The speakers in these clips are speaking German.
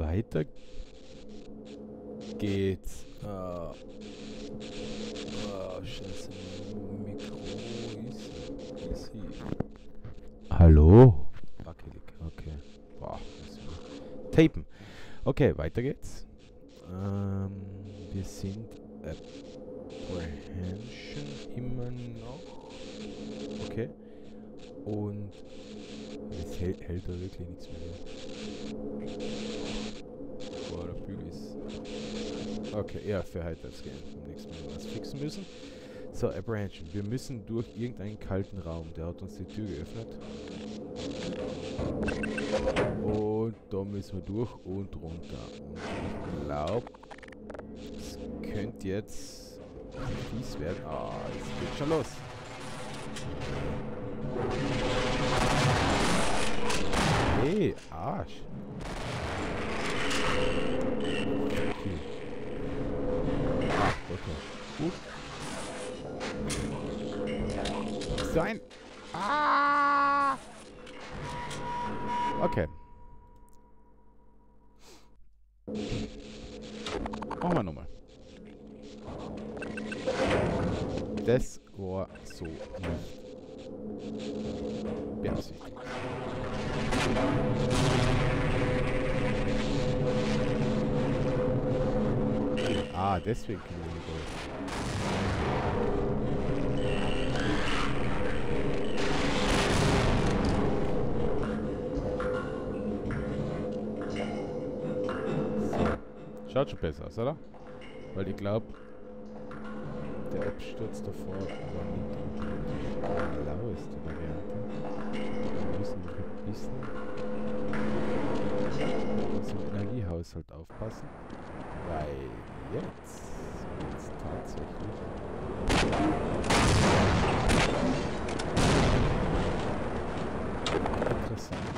Weiter geht's. Scheiße. Mikro ist hier. Hallo? Okay. Boah, das ist Tapen. Okay, weiter geht's. Wir sind Apprehension immer noch. Okay. Und es hält da wirklich nichts mehr. Boah, der Bügel ist... Okay, ja, für heute das Game. Nächstes Mal was fixen müssen. So, Apprehension. Wir müssen durch irgendeinen kalten Raum. Der hat uns die Tür geöffnet. Und da müssen wir durch und runter. Und ich glaube, es könnte jetzt fies werden. Ah, jetzt geht's schon los. Hey, Arsch. Okay. Ah, okay. Gut. Sein. Ah! Okay. Machen wir nochmal. Das war so nicht beabsichtigt. Ah, deswegen können wir nicht durch. So. Schaut schon besser aus, oder? Weil ich glaube, der Absturz davor war nicht die laueste Variante. Wir müssen ein bisschen auf unseren Energiehaushalt aufpassen. Weil jetzt ist tatsächlich interessant.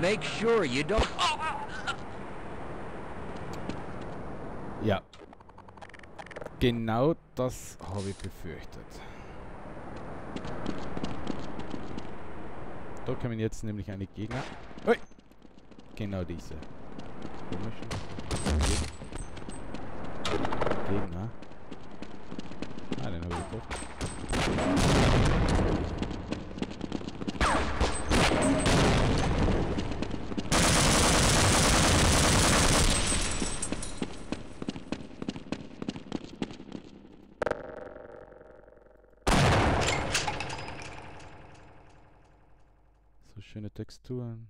Make sure you don't. Ja, genau das habe ich befürchtet. Da kommen jetzt nämlich eine Gegner. Ui. Genau diese. Gegner. Ah, den habe ich getroffen. Schöne Texturen.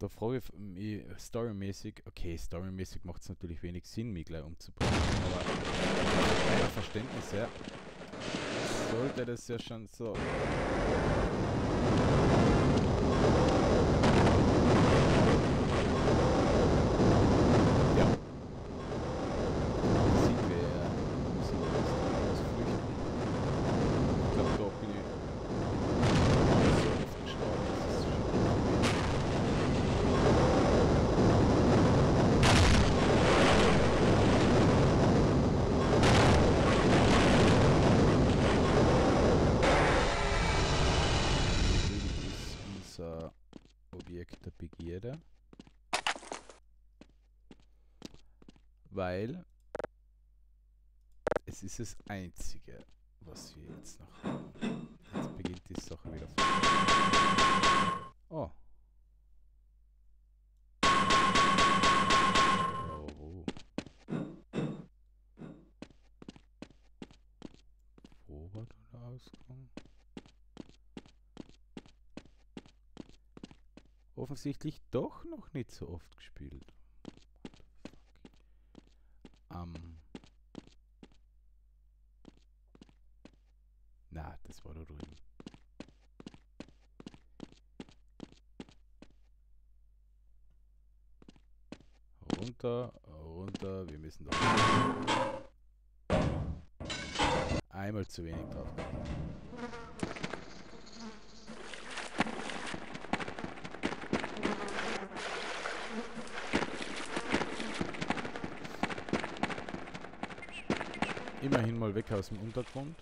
Da frage ich mich storymäßig, okay, storymäßig macht es natürlich wenig Sinn, mich gleich umzubringen, aber meiner Verständnis her sollte das ja schon so. Objekt der Begierde. Weil es ist das Einzige, was wir jetzt noch haben. Jetzt beginnt die Sache wieder von. Oh. Oh. Wo war der Ausgang? Offensichtlich doch noch nicht so oft gespielt. Na, das war da drüben. Runter, runter, wir müssen da. Einmal zu wenig drauf. Immerhin mal weg aus dem Untergrund.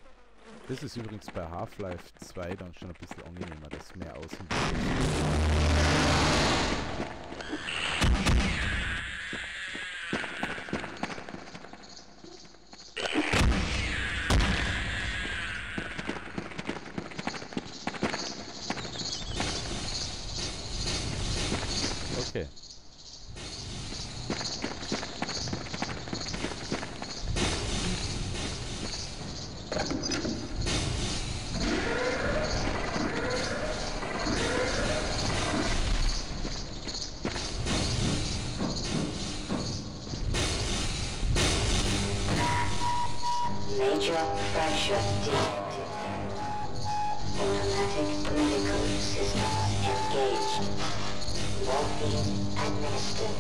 Das ist übrigens bei Half-Life 2 dann schon ein bisschen angenehmer, dass mehr außen. Okay. Major pressure detected. Automatic medical systems engaged. Morphine administered.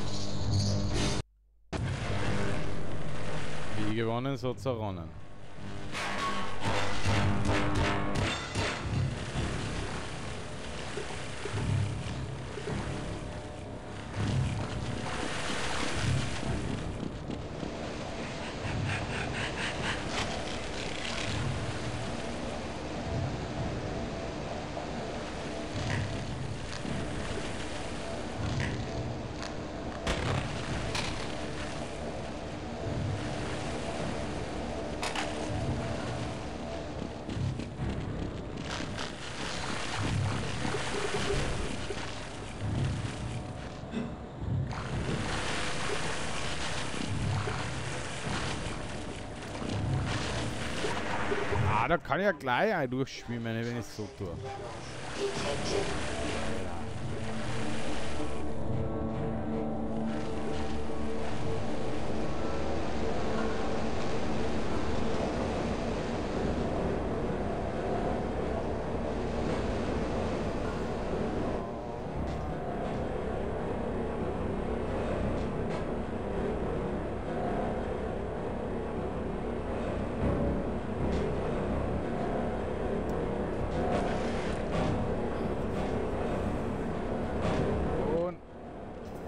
Wie gewonnen, so zerronnen. Ah, da kann ich ja gleich ein durchschwimmen, wenn ich es so tue.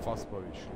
Fassbar wie schlecht.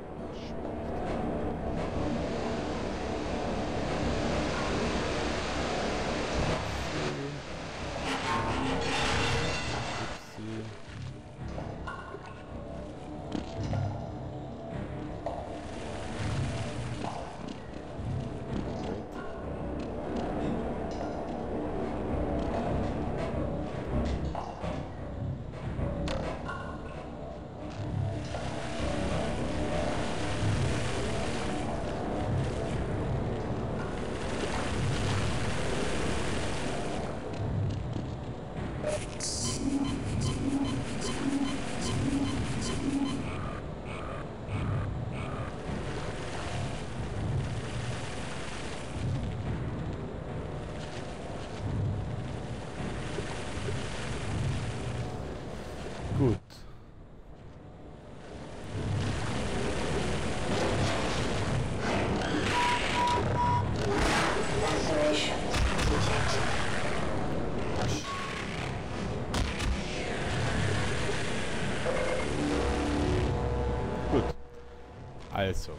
Also,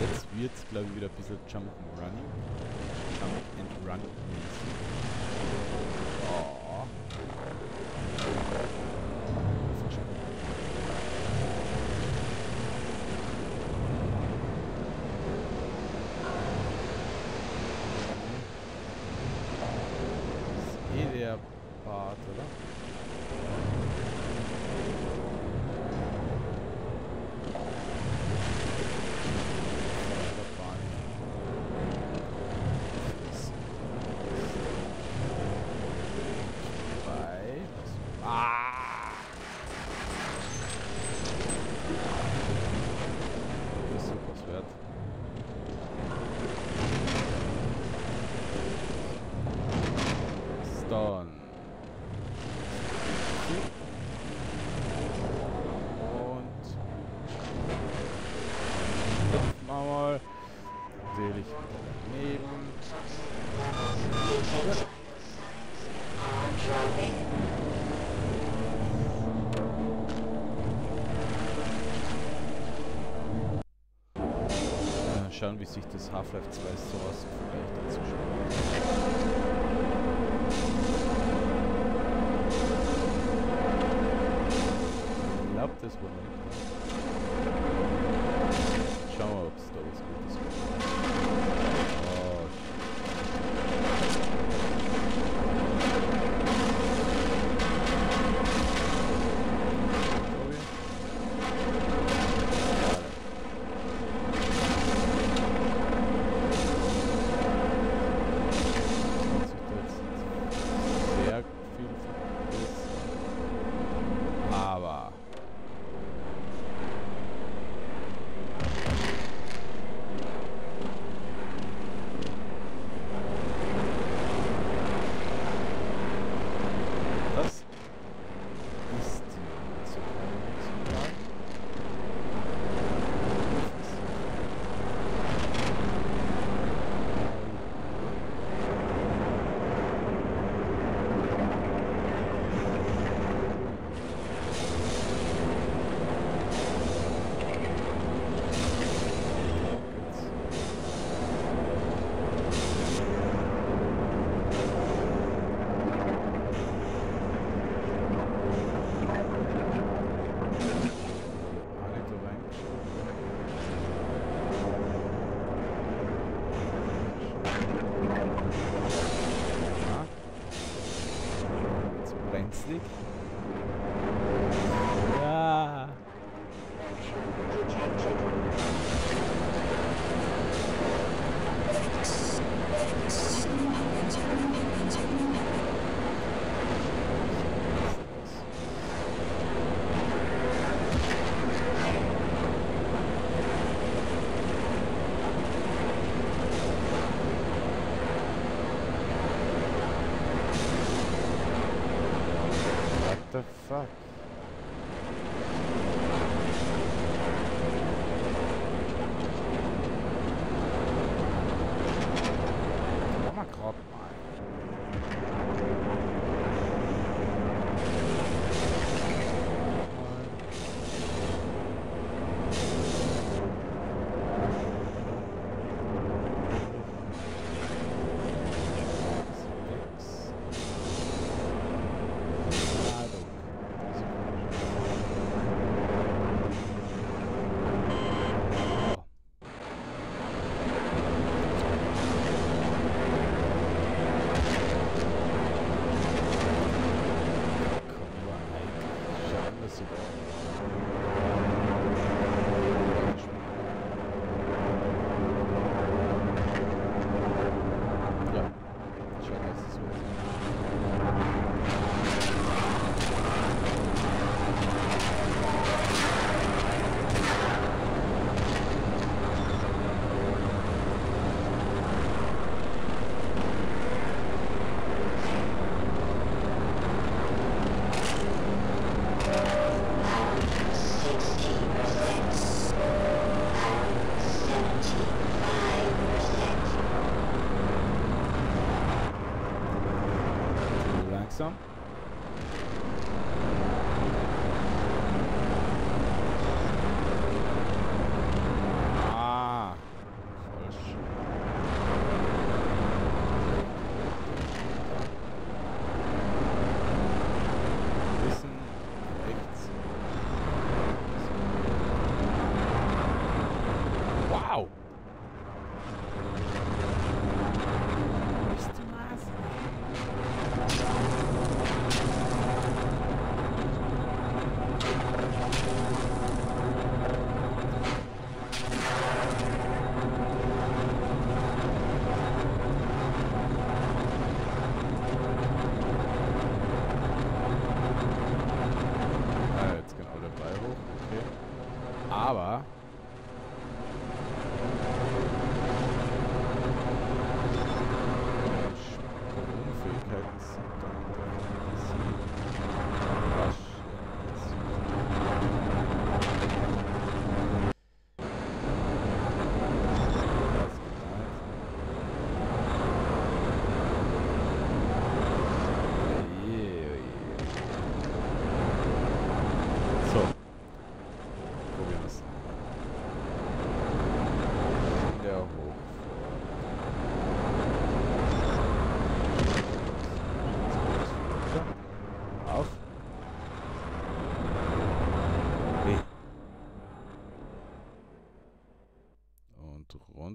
jetzt wird es glaube ich wieder ein bisschen Jump and Running. Jump and Run. Oh. Bart, oder? Schauen, wie sich das Half-Life 2 sowas vielleicht dazu schaut. Ich glaube, das war nicht. Schauen wir, ob es da was Gutes Fuck.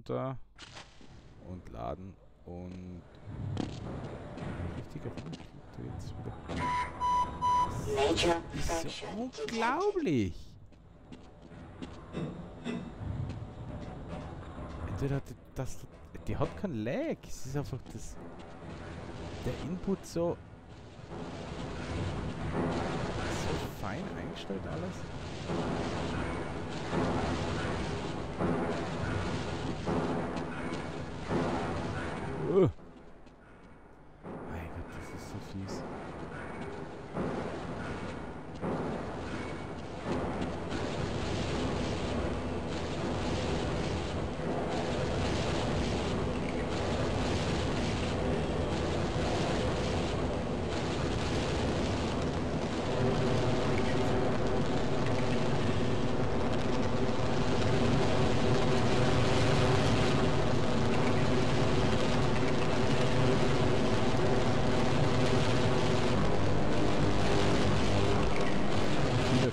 runter und laden und richtiger jetzt wieder. Das ist ja unglaublich! Entweder hat die hat kein Lag, es ist einfach das der Input so fein eingestellt alles. Mein Gott, das ist so fies.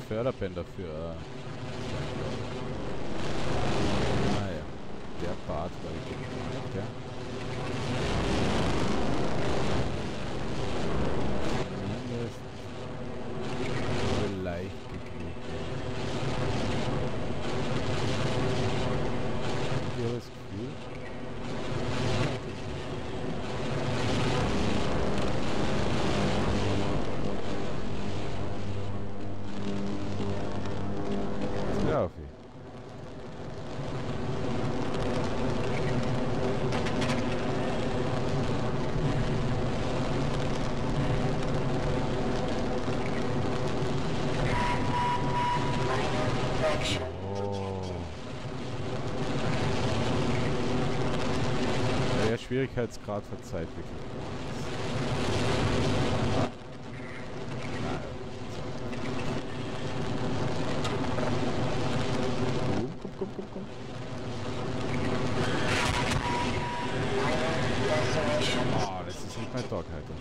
Förderbänder für naja, der Part war ich ja. Vielleicht gekriegt. Hier ist cool. Schwierigkeitsgrad verzeiht wirklich. Komm. Oh, das ist nicht mein Dog, Alter.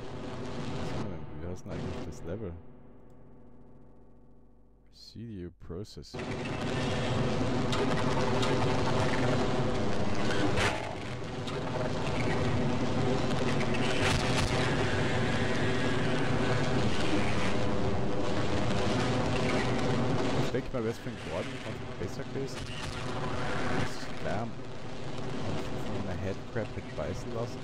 Wie heißt denn eigentlich das Level? Procedure Process. Ich denke mal, wäre es für den Gordon besser gewesen. Das ist Lärm. Von einer Headcrab mit beißen lassen.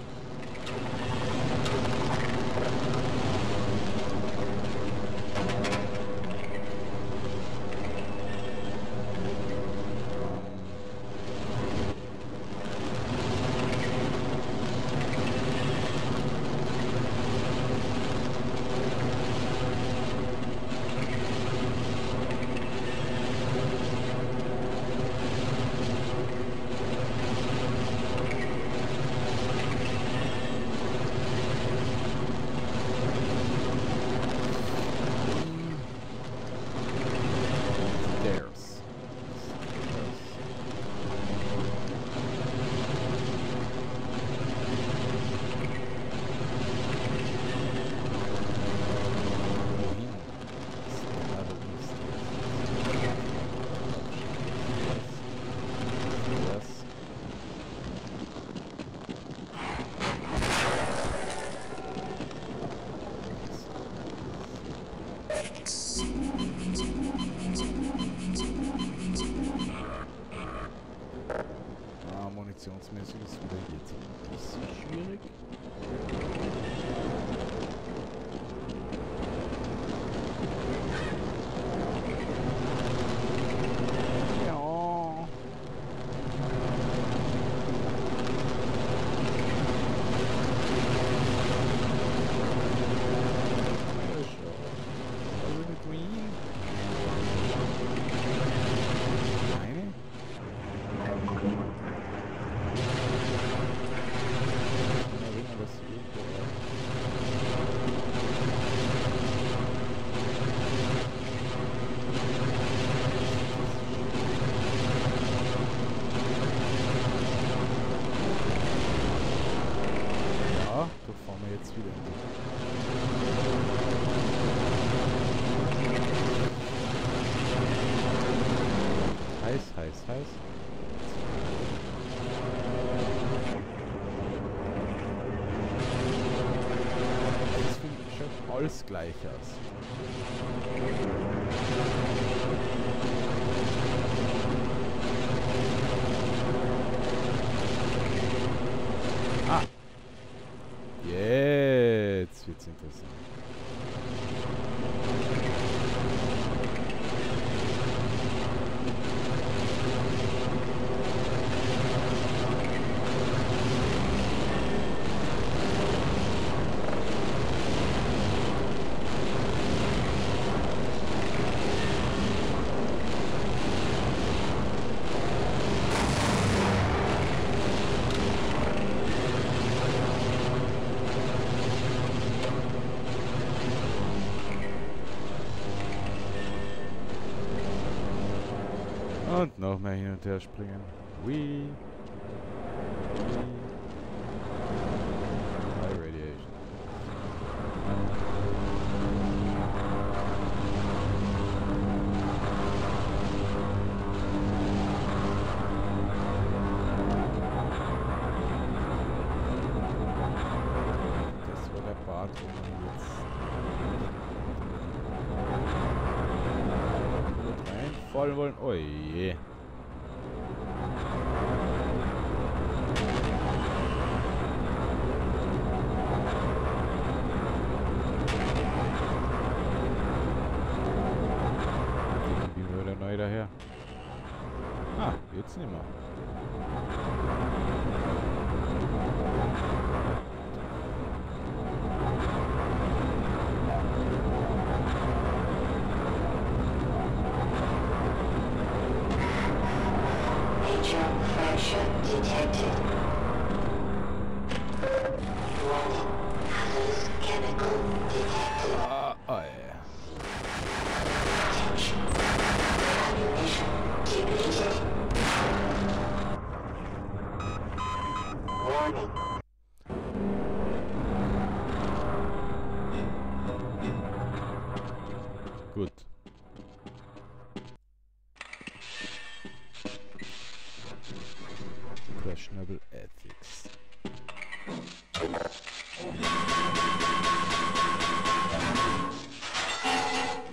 Munitionsmäßig ist wieder jetzt ein bisschen schwierig. Heiß. Ausgleichers. Ah! Jetzt wird's interessant. Und noch mehr hin und her springen. Wee. High Radiation. Das war der Bart, wo man jetzt reinfallen wollen. Oh je. Daher. Ah, jetzt nicht mehr. Gut. Questionable Ethics.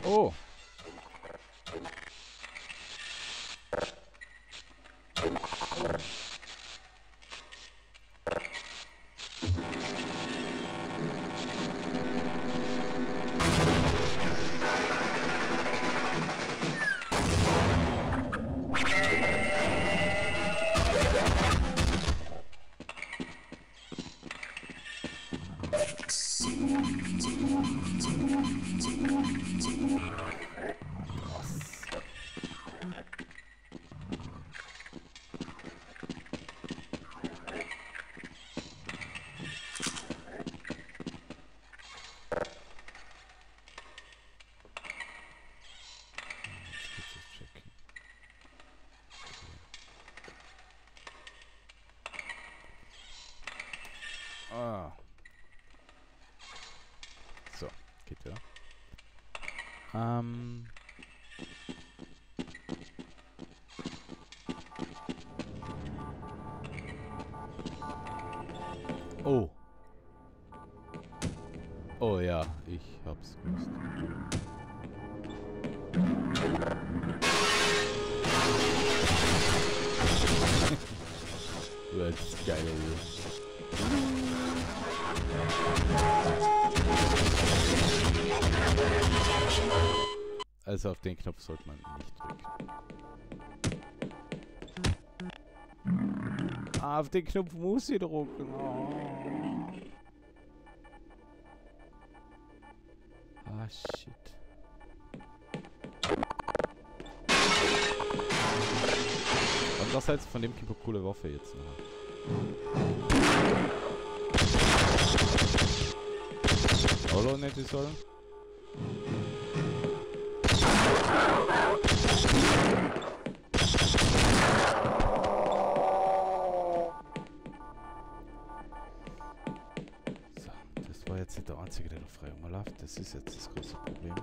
Oh. Ah. So, geht wieder. Oh. Oh ja, ich hab's gewusst. Let's go. Also auf den Knopf sollte man nicht drücken. Ah, auf den Knopf muss ich drücken. Oh. Ah, shit. Und das heißt, von dem gibt es eine coole Waffe jetzt noch. Hallo, nette Säule. So, das war jetzt nicht der einzige, der noch frei rumläuft. Das ist jetzt das große Problem.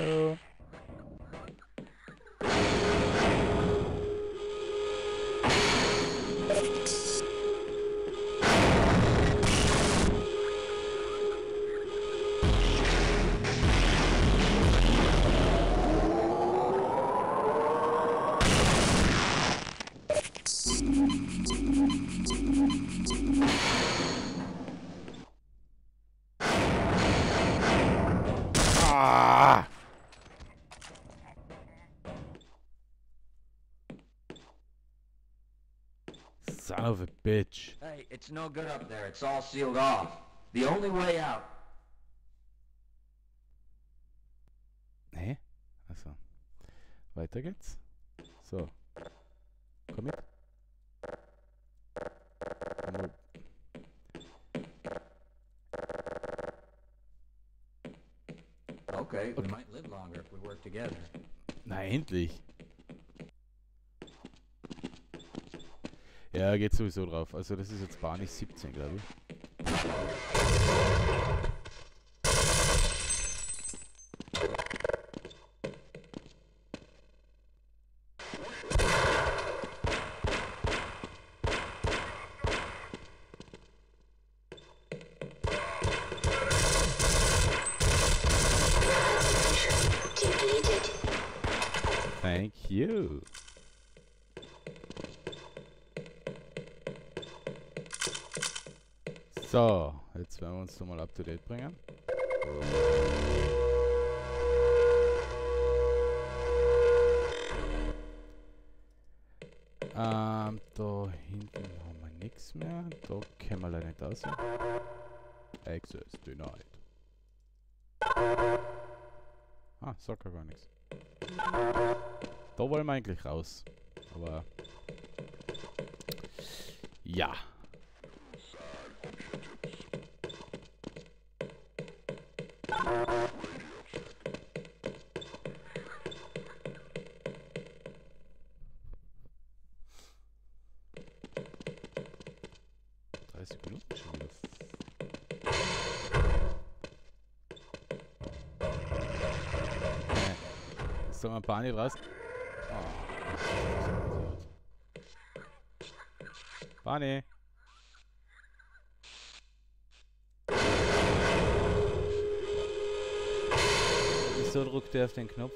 Hallo. Son of a bitch. Hey, it's no good up there. It's all sealed off. The only way out. Hä? Achso. Weiter geht's. So. Komm mit. Okay, we might live longer if we work together. Na endlich. Ja, geht sowieso drauf. Also das ist jetzt Barney 17, glaube ich. Thank you. So, jetzt werden wir uns nochmal up to date bringen. Da hinten haben wir nichts mehr. Da können wir leider nicht raus. Access denied. Ah, sagt gar nichts. Da wollen wir eigentlich raus. Aber ja. Sollen wir Barney raus? Oh. Barney! Wieso drückt er auf den Knopf?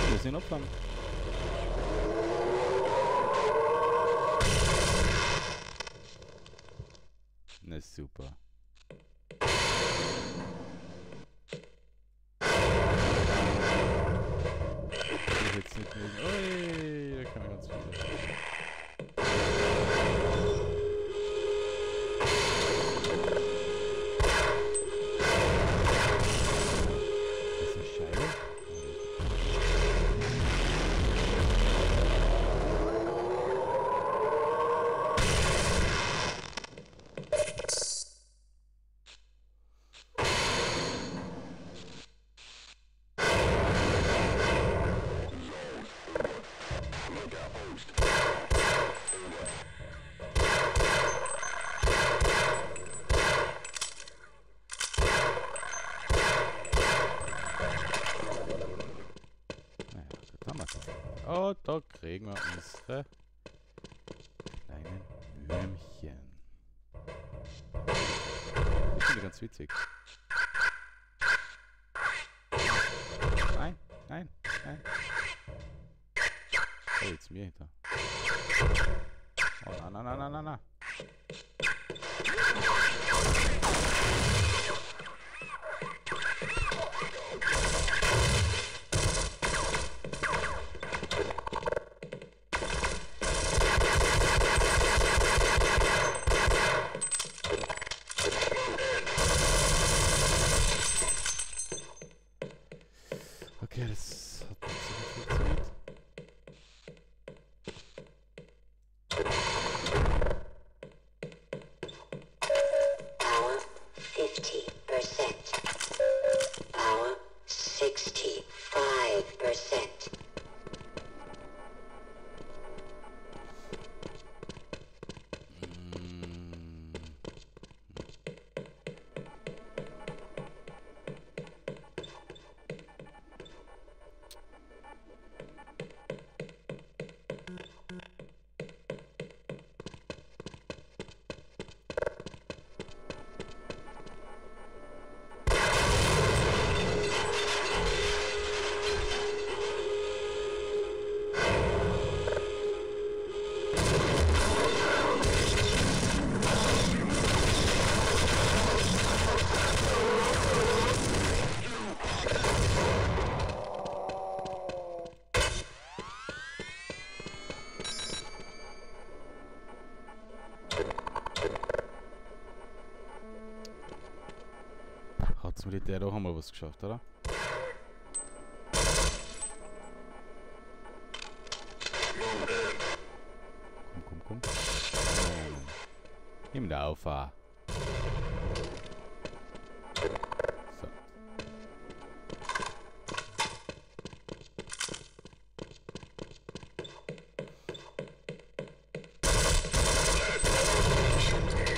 Wir müssen ihn abfangen. Na super. Ey, da kann man ganz viele. Das ist eine Scheibe. Oh, da kriegen wir unsere kleinen Würmchen. Ich finde die ganz witzig. Nein, nein, nein. Oh, jetzt mir hinter. Oh, na, na, na, na, na. Okay, das hat nicht so gut funktioniert. Power 50%. Power 65%. das Militär auch einmal was geschafft, oder? Komm, komm, komm. Nimm da auf. So.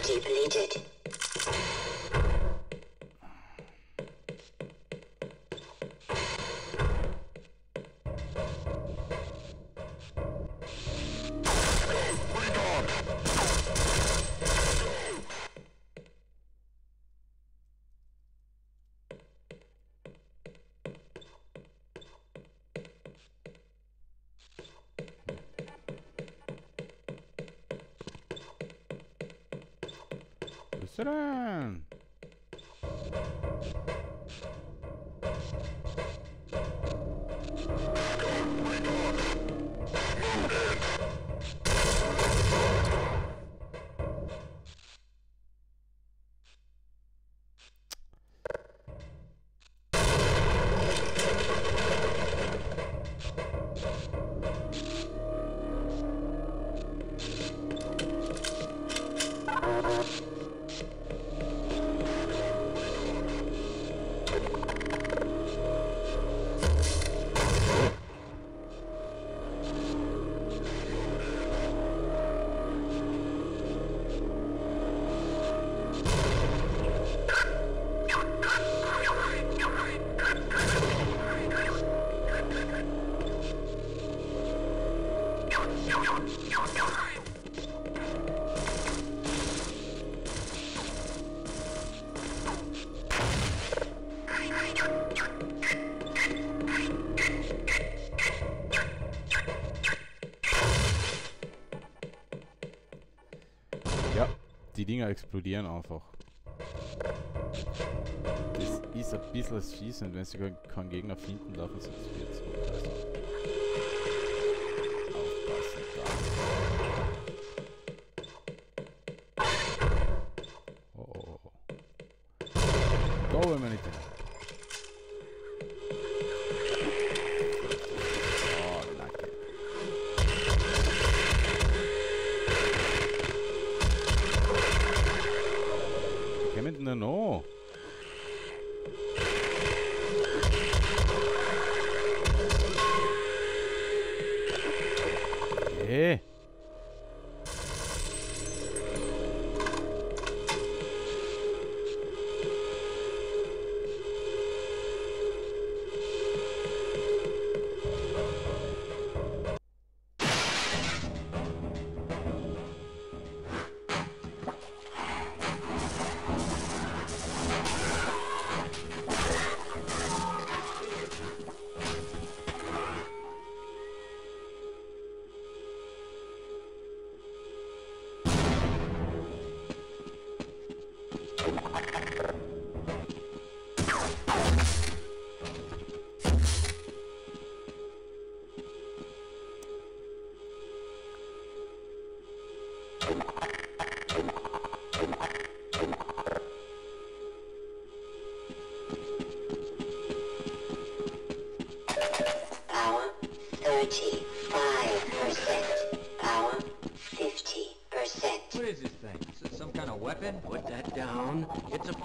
Depleted. Sit down. Die Dinger explodieren einfach. Das ist ein bisschen das Schießen, und wenn sie keinen Gegner finden, laufen sie zu viel zurück. Also aufpassen, da. Oh, oh, oh. Da wollen wir nicht hin. No. Hey.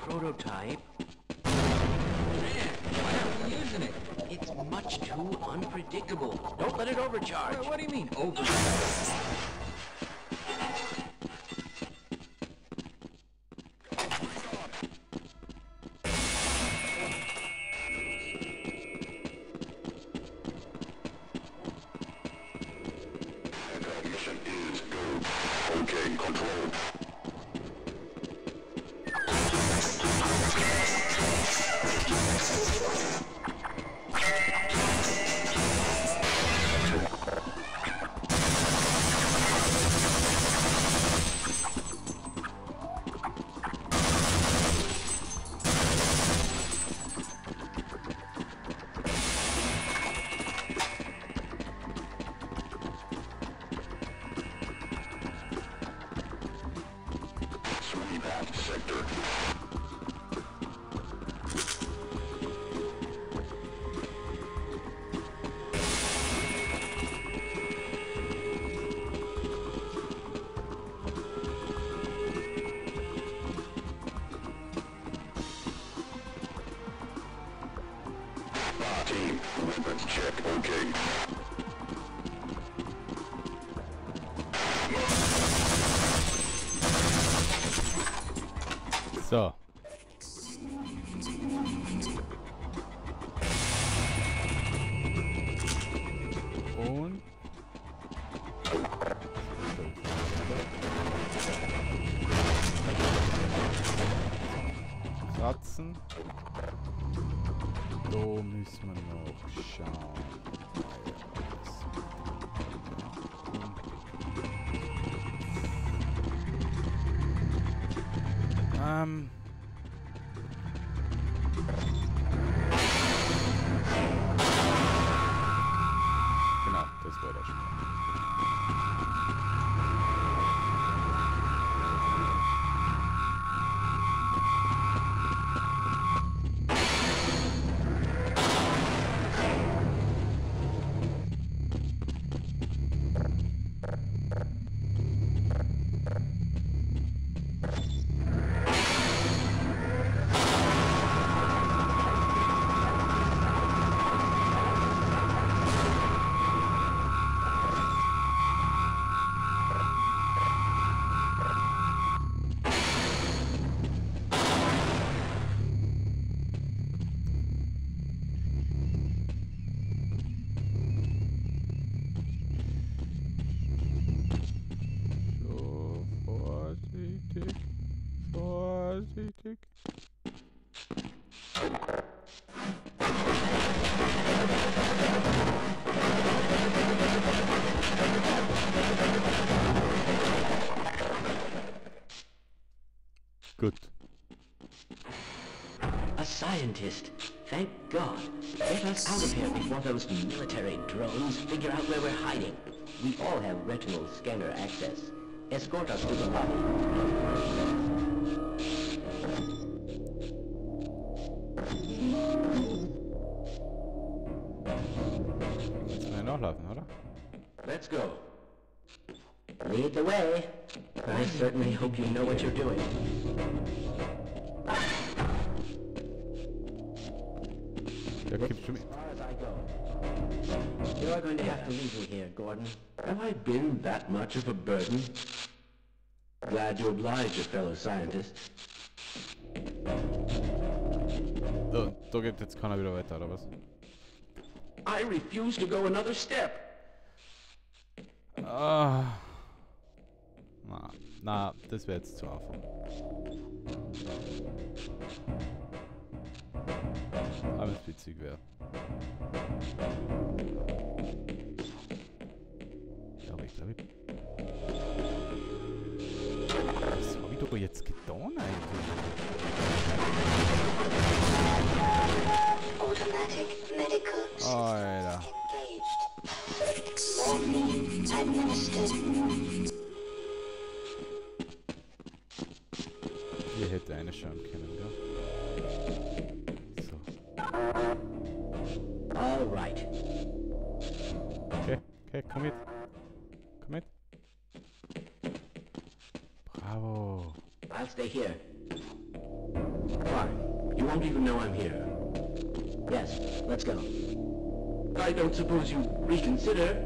Prototype. Man, why are we using it? It's much too unpredictable. Don't let it overcharge. What do you mean overcharge? So. Und. Kratzen. Da müssen wir noch schauen. Genau, das war der Vorsichtig. Gut. A scientist. Thank God. Get us out of here before those military drones figure out where we're hiding. We all have retinal scanner access. Escort us to the lobby. Let's go. Lead the way. I certainly hope you know what you're doing. You're going to have to leave me here, Gordon. Have I been that much of a burden? Glad you obliged your fellow scientist. So geht jetzt keiner wieder weiter, oder was? I refuse to go another step. Na, das wäre jetzt zu einfach. Aber es witzig wäre. Was habe ich doch jetzt getan eigentlich? Automatic medical system. Alter. Hier hätte einer schauen können, gell? So. Alright. Okay, komm mit. Komm mit. Bravo. I'll stay here. Fine. You won't even know I'm here. Yes, let's go. I don't suppose you reconsider.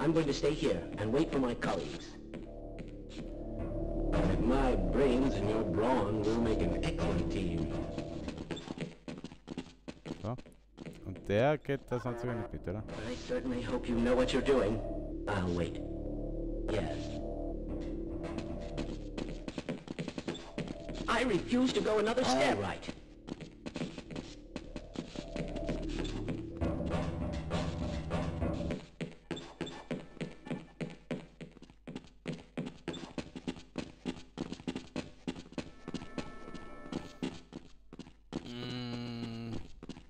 I'm going to stay here and wait for my colleagues. My brains and your brawn will make an excellent team. So. Und der geht das natürlich nicht mit, oder? I certainly hope you know what you're doing. I'll wait. Yes. I refuse to go another step. All right.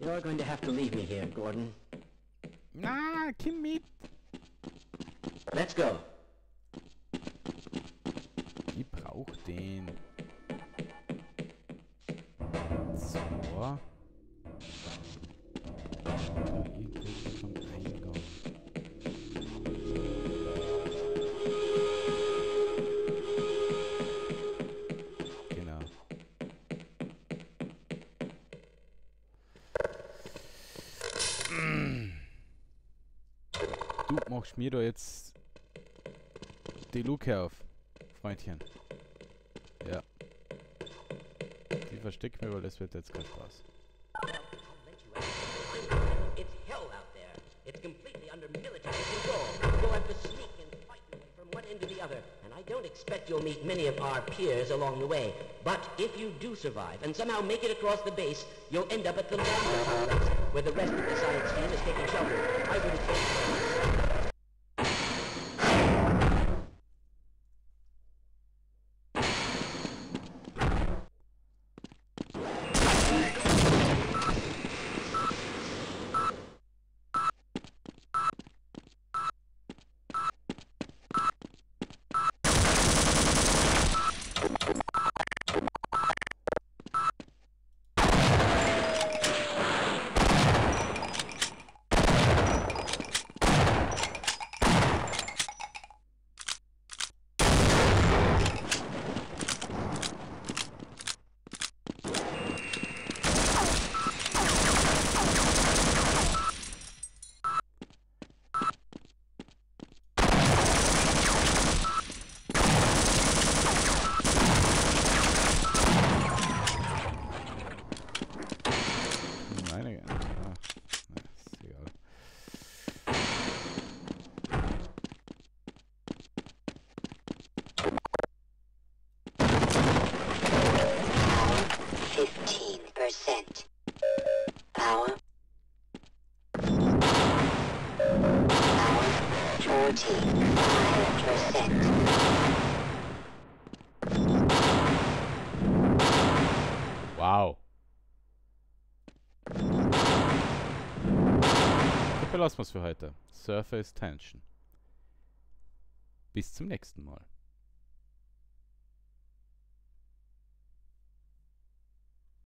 You're going to have to leave me here, Gordon. Nah, komm mit. Let's go. Ich brauch den. So. Genau. brauchst mir da jetzt die Luke auf, Freundchen. Ja. Die versteck mir, weil das wird jetzt kein Spaß. And I don't expect you'll meet many of our peers along the way. But if you do survive and somehow make it across the base, you'll end up at the landing place where the rest of the science team is taking shelter. I would wow. Dann belassen wir es für heute. Surface Tension. Bis zum nächsten Mal.